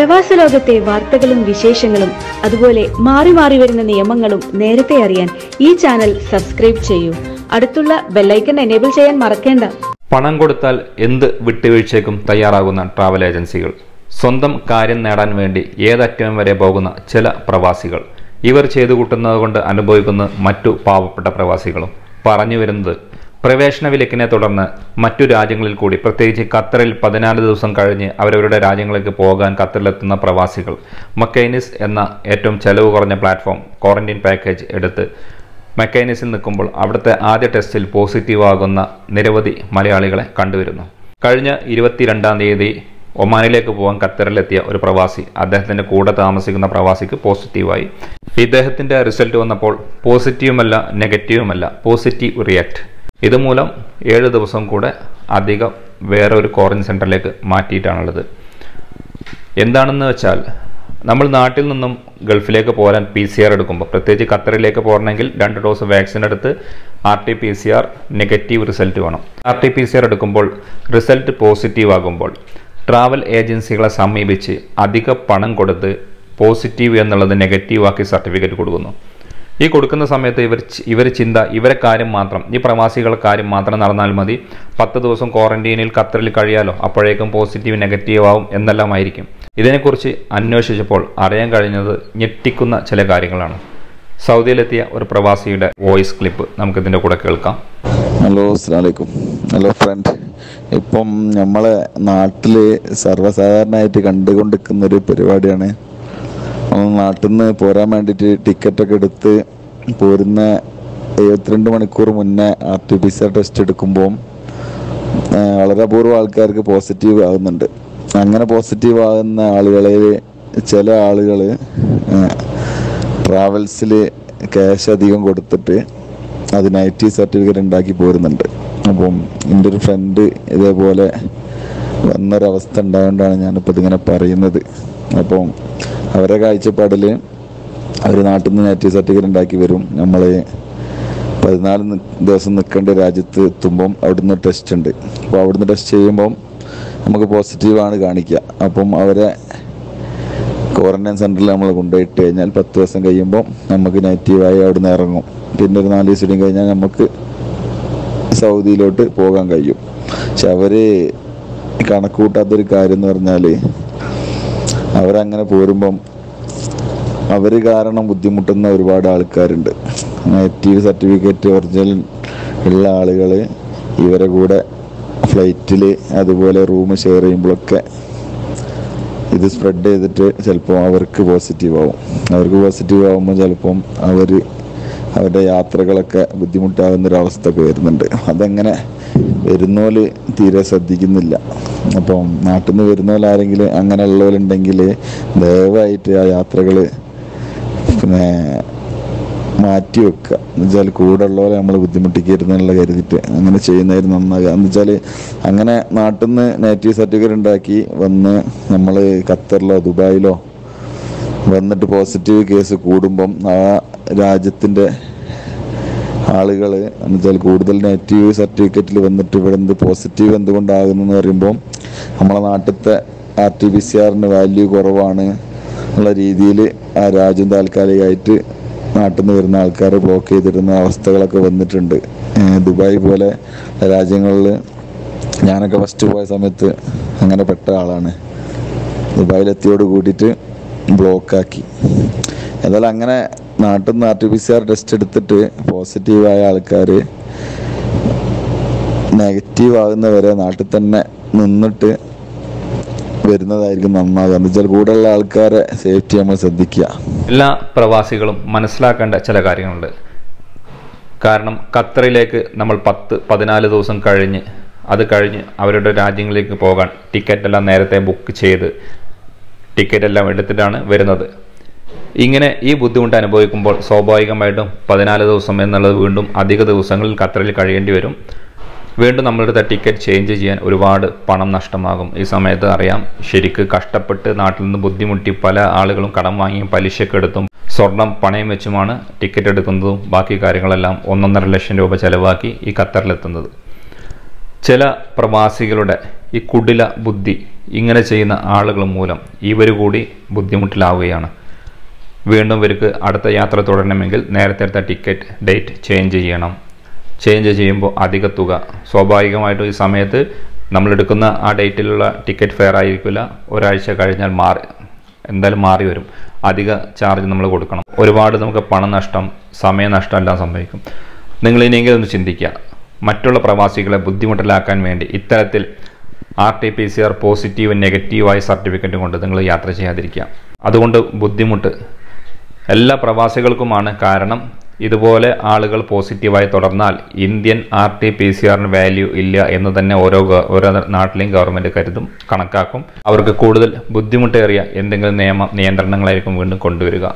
പ്രവാസ ലോകത്തെ വാർത്തകളും വിശേഷങ്ങളും അതുപോലെ മാറി മാറി വരുന്ന നിയമങ്ങളും നേരത്തെ അറിയാൻ ഈ ചാനൽ സബ്സ്ക്രൈബ് ചെയ്യൂ. അടുത്തുള്ള ബെൽ ഐക്കൺ എനേബിൾ ചെയ്യാൻ മറക്കേണ്ട. പണം കൊടുത്താൽ എന്ത് വിട്ടുവീഴ്ചയ്ക്കും തയ്യാറാകുന്ന ട്രാവൽ ഏജൻസികൾ, സ്വന്തം കാര്യം നേടാൻ വേണ്ടി ഏതറ്റം വരെ പോകുന്ന ചില പ്രവാസികൾ, ഇവർ ചെയ്തു കൂട്ടുന്നതുകൊണ്ട് അനുഭവിക്കുന്ന മറ്റു പാവപ്പെട്ട പ്രവാസികളും. പറഞ്ഞു വരുന്നത് പ്രവേശന വിലക്കിനെ തുടർന്ന് മറ്റു രാജ്യങ്ങളിൽ കൂടി, പ്രത്യേകിച്ച് ഖത്തറിൽ 14 ദിവസം കഴിഞ്ഞ് അവരവരുടെ രാജ്യങ്ങളിലേക്ക് പോകാൻ ഖത്തറിലെത്തുന്ന പ്രവാസികൾ മക്കൈനിസ് എന്ന ഏറ്റവും ചെലവ് കുറഞ്ഞ പ്ലാറ്റ്ഫോം ക്വാറന്റൈൻ പാക്കേജ് എടുത്ത് മക്കൈനിസിൽ നിൽക്കുമ്പോൾ അവിടുത്തെ ആദ്യ ടെസ്റ്റിൽ പോസിറ്റീവ് ആകുന്ന നിരവധി മലയാളികളെ കണ്ടുവരുന്നു. കഴിഞ്ഞ 22-ാം തീയതി ഒമാനിലേക്ക് പോകാൻ ഖത്തറിലെത്തിയ ഒരു പ്രവാസി, അദ്ദേഹത്തിൻ്റെ കൂടെ താമസിക്കുന്ന പ്രവാസിക്ക് പോസിറ്റീവായി. ഇദ്ദേഹത്തിൻ്റെ റിസൾട്ട് വന്നപ്പോൾ പോസിറ്റീവുമല്ല നെഗറ്റീവുമല്ല, പോസിറ്റീവ് റിയാക്ട്. ഇതുമൂലം 7 ദിവസം കൂടെ അധികം വേറൊരു ക്വാറന്റൈൻ സെൻറ്ററിലേക്ക് മാറ്റിയിട്ടാണുള്ളത്. എന്താണെന്ന് വെച്ചാൽ, നമ്മൾ നാട്ടിൽ നിന്നും ഗൾഫിലേക്ക് പോരാൻ PCR എടുക്കുമ്പോൾ, പ്രത്യേകിച്ച് ഖത്തറിലേക്ക് പോകണമെങ്കിൽ 2 ഡോസ് വാക്സിൻ എടുത്ത് RT-PCR നെഗറ്റീവ് റിസൾട്ട് വേണം. RT-PCR എടുക്കുമ്പോൾ റിസൾട്ട് പോസിറ്റീവ് ആകുമ്പോൾ ട്രാവൽ ഏജൻസികളെ സമീപിച്ച് അധിക പണം കൊടുത്ത് പോസിറ്റീവ് എന്നുള്ളത് നെഗറ്റീവാക്കി സർട്ടിഫിക്കറ്റ് കൊടുക്കുന്നു. ഈ കൊടുക്കുന്ന സമയത്ത് ഇവരെ കാര്യം മാത്രം, ഈ പ്രവാസികളെ കാര്യം മാത്രം നടന്നാൽ മതി. 10 ദിവസം ക്വാറന്റൈനിൽ ഖത്തറിൽ കഴിയാലോ, അപ്പോഴേക്കും പോസിറ്റീവ് നെഗറ്റീവ് ആവും എന്നെല്ലാം ആയിരിക്കും. ഇതിനെക്കുറിച്ച് അന്വേഷിച്ചപ്പോൾ അറിയാൻ കഴിഞ്ഞത് ഞെട്ടിക്കുന്ന ചില കാര്യങ്ങളാണ്. സൗദിയിലെത്തിയ ഒരു പ്രവാസിയുടെ വോയിസ് ക്ലിപ്പ് നമുക്കിതിൻ്റെ കൂടെ കേൾക്കാം. ഹലോ, അസ്സലാമു അലൈക്കും. ഹലോ ഫ്രണ്ട്, ഇപ്പം നമ്മളെ നാട്ടിൽ സർവ്വസാധാരണമായിട്ട് കണ്ടുകൊണ്ടിരിക്കുന്നൊരു പരിപാടിയാണ് നാട്ടിൽ നിന്ന് പോരാൻ വേണ്ടിയിട്ട് ടിക്കറ്റൊക്കെ എടുത്ത് പോരുന്ന 72 മണിക്കൂർ മുന്നേ RT-PCR ടെസ്റ്റ് എടുക്കുമ്പോൾ വളരെ അപൂർവം ആൾക്കാർക്ക് പോസിറ്റീവ് ആകുന്നുണ്ട്. അങ്ങനെ പോസിറ്റീവ് ആകുന്ന ആളുകളെ ചില ആളുകൾ ട്രാവൽസിൽ ക്യാഷ് അധികം കൊടുത്തിട്ട് അതിന് IT സർട്ടിഫിക്കറ്റ് ഉണ്ടാക്കി പോരുന്നുണ്ട്. അപ്പം എൻ്റെ ഒരു ഫ്രണ്ട് ഇതേപോലെ വന്നൊരവസ്ഥ ഉണ്ടായതുകൊണ്ടാണ് ഞാനിപ്പോൾ ഇതിങ്ങനെ പറയുന്നത്. അപ്പം അവരെ കാഴ്ചപ്പാടിൽ അവർ നാട്ടിൽ നിന്ന് നെഗറ്റീവ് സർട്ടിഫിക്കറ്റ് ഉണ്ടാക്കി വരും. നമ്മൾ 14 ദിവസം നിൽക്കേണ്ട രാജ്യത്ത് എത്തുമ്പം അവിടുന്ന് ടെസ്റ്റ് ഉണ്ട്. അപ്പോൾ അവിടുന്ന് ടെസ്റ്റ് ചെയ്യുമ്പം നമുക്ക് പോസിറ്റീവാണ് കാണിക്കുക. അപ്പം അവരെ ക്വാറന്റൈൻ സെൻറ്ററിൽ നമ്മൾ കൊണ്ടുപോയിട്ട് കഴിഞ്ഞാൽ 10 ദിവസം കഴിയുമ്പം നമുക്ക് നെഗറ്റീവായി അവിടുന്ന് ഇറങ്ങും. പിന്നെ ഒരു 4 ദിവസം കഴിഞ്ഞാൽ നമുക്ക് സൗദിയിലോട്ട് പോകാൻ കഴിയും. പക്ഷെ അവർ കണക്ക് കൂട്ടാത്തൊരു കാര്യം എന്ന് പറഞ്ഞാൽ, അവരങ്ങനെ പോരുമ്പം അവർ കാരണം ബുദ്ധിമുട്ടുന്ന ഒരുപാട് ആൾക്കാരുണ്ട്. നെഗറ്റീവ് സർട്ടിഫിക്കറ്റ് ഒറിജിനൽ ഉള്ള ആളുകൾ ഇവരെ കൂടെ ഫ്ലൈറ്റിൽ അതുപോലെ റൂം ഷെയർ ചെയ്യുമ്പോഴൊക്കെ ഇത് സ്പ്രെഡ് ചെയ്തിട്ട് ചിലപ്പോൾ അവർക്ക് പോസിറ്റീവാകും. ചിലപ്പം അവരുടെ യാത്രകളൊക്കെ ബുദ്ധിമുട്ടാകുന്നൊരവസ്ഥയൊക്കെ വരുന്നുണ്ട്. അതങ്ങനെ വരുന്നോല് തീരെ ശ്രദ്ധിക്കുന്നില്ല. അപ്പം നാട്ടിൽ നിന്ന് വരുന്നോലാരെങ്കിലും അങ്ങനെയുള്ളവരുണ്ടെങ്കിൽ ദയവായിട്ട് ആ യാത്രകൾ പിന്നെ മാറ്റി വെക്കുക. എന്ന് വെച്ചാൽ കൂടെ ഉള്ളവരെ നമ്മൾ ബുദ്ധിമുട്ടിക്കരുതെന്നുള്ള കരുതിയിട്ട് അങ്ങനെ ചെയ്യുന്നതായിരുന്നു നന്നാകുക. എന്ന് വെച്ചാൽ അങ്ങനെ നാട്ടിൽ നിന്ന് നെഗറ്റീവ് സർട്ടിഫിക്കറ്റ് ഉണ്ടാക്കി വന്ന് നമ്മൾ ഖത്തറിലോ ദുബായിലോ വന്നിട്ട് പോസിറ്റീവ് കേസ് കൂടുമ്പം ആ രാജ്യത്തിൻ്റെ ആളുകൾ എന്നുവെച്ചാൽ കൂടുതൽ നെഗറ്റീവ് സർട്ടിഫിക്കറ്റിൽ വന്നിട്ട് ഇവിടെ പോസിറ്റീവ് എന്തുകൊണ്ടാകുന്നെന്ന് പറയുമ്പോൾ നമ്മളെ നാട്ടിലത്തെ RT-PCR വാല്യൂ കുറവാണ് എന്നുള്ള രീതിയിൽ ആ രാജ്യം താൽക്കാലികമായിട്ട് നാട്ടിൽ നിന്ന് വരുന്ന ആൾക്കാരെ ബ്ലോക്ക് ചെയ്തിരുന്ന അവസ്ഥകളൊക്കെ വന്നിട്ടുണ്ട്. ദുബായ് പോലെ രാജ്യങ്ങളിൽ ഞാനൊക്കെ ഫസ്റ്റ് പോയ സമയത്ത് അങ്ങനെ പെട്ട ആളാണ്. ദുബായിലെത്തിയോട് കൂടിയിട്ട് ബ്ലോക്കാക്കി. എന്നാലും അങ്ങനെ നാട്ടിൽ നിന്ന് RT-PCR ടെസ്റ്റ് എടുത്തിട്ട് പോസിറ്റീവായ ആൾക്കാർ നെഗറ്റീവ് ആകുന്നവരെ നാട്ടിൽ തന്നെ നിന്നിട്ട് വരുന്നതായിരിക്കും നന്നാകുക. എന്ന് വെച്ചാൽ കൂടെയുള്ള ആൾക്കാരെ സേഫ്റ്റി നമ്മൾ ശ്രദ്ധിക്കുക. എല്ലാ പ്രവാസികളും മനസ്സിലാക്കേണ്ട ചില കാര്യങ്ങളുണ്ട്. കാരണം ഖത്തറിലേക്ക് നമ്മൾ 14 ദിവസം കഴിഞ്ഞ്, അത് കഴിഞ്ഞ് അവരുടെ രാജ്യങ്ങളിലേക്ക് പോകാൻ ടിക്കറ്റെല്ലാം നേരത്തെ ബുക്ക് ചെയ്ത് ടിക്കറ്റെല്ലാം എടുത്തിട്ടാണ് വരുന്നത്. ഇങ്ങനെ ഈ ബുദ്ധിമുട്ട് അനുഭവിക്കുമ്പോൾ സ്വാഭാവികമായിട്ടും 14 ദിവസം എന്നുള്ളത് വീണ്ടും അധിക ദിവസങ്ങളിൽ ഖത്തറിൽ കഴിയേണ്ടി വരും. വീണ്ടും നമ്മളെടുത്ത ടിക്കറ്റ് ചേഞ്ച് ചെയ്യാൻ ഒരുപാട് പണം നഷ്ടമാകും. ഈ സമയത്ത് അറിയാം, ശരിക്ക് കഷ്ടപ്പെട്ട് നാട്ടിൽ നിന്ന് ബുദ്ധിമുട്ടി പല ആളുകളും കടം വാങ്ങിയും പലിശയൊക്കെ എടുത്തും സ്വർണം പണയം വെച്ചുമാണ് ടിക്കറ്റ് എടുക്കുന്നതും ബാക്കി കാര്യങ്ങളെല്ലാം 1,5 ലക്ഷം രൂപ ചിലവാക്കി ഈ ഖത്തറിലെത്തുന്നത്. ചില പ്രവാസികളുടെ ഈ കുടില ബുദ്ധി, ഇങ്ങനെ ചെയ്യുന്ന ആളുകൾ മൂലം ഇവർ കൂടി ബുദ്ധിമുട്ടിലാവുകയാണ്. വീണ്ടും ഇവർക്ക് അടുത്ത യാത്ര തുടരണമെങ്കിൽ നേരത്തെ ടിക്കറ്റ് ഡേറ്റ് ചേഞ്ച് ചെയ്യണം. ചേഞ്ച് ചെയ്യുമ്പോൾ അധിക തുക സ്വാഭാവികമായിട്ടും ഈ സമയത്ത് നമ്മളെടുക്കുന്ന ആ ഡേറ്റിലുള്ള ടിക്കറ്റ് ഫെയർ ആയിരിക്കില്ല. ഒരാഴ്ച കഴിഞ്ഞാൽ എന്തായാലും മാറി വരും. അധിക ചാർജ് നമ്മൾ കൊടുക്കണം. ഒരുപാട് നമുക്ക് പണനഷ്ടം സമയനഷ്ടം എല്ലാം സംഭവിക്കും. നിങ്ങൾ ഇനിയെങ്കിലും ഒന്ന് ചിന്തിക്കുക, മറ്റുള്ള പ്രവാസികളെ ബുദ്ധിമുട്ടിലാക്കാൻ വേണ്ടി ഇത്തരത്തിൽ RT-PCR പോസിറ്റീവ് നെഗറ്റീവായ സർട്ടിഫിക്കറ്റ് കൊണ്ട് നിങ്ങൾ യാത്ര ചെയ്യാതിരിക്കുക. അതുകൊണ്ട് ബുദ്ധിമുട്ട് എല്ലാ പ്രവാസികൾക്കുമാണ്. കാരണം ഇതുപോലെ ആളുകൾ പോസിറ്റീവായി തുടർന്നാൽ ഇന്ത്യൻ RT-PCR വാല്യൂ ഇല്ല എന്ന് തന്നെ ഓരോ നാട്ടിലെയും ഗവൺമെൻറ് കരുതും, കണക്കാക്കും. അവർക്ക് കൂടുതൽ ബുദ്ധിമുട്ടേറിയ എന്തെങ്കിലും നിയമ നിയന്ത്രണങ്ങളായിരിക്കും വീണ്ടും കൊണ്ടുവരിക.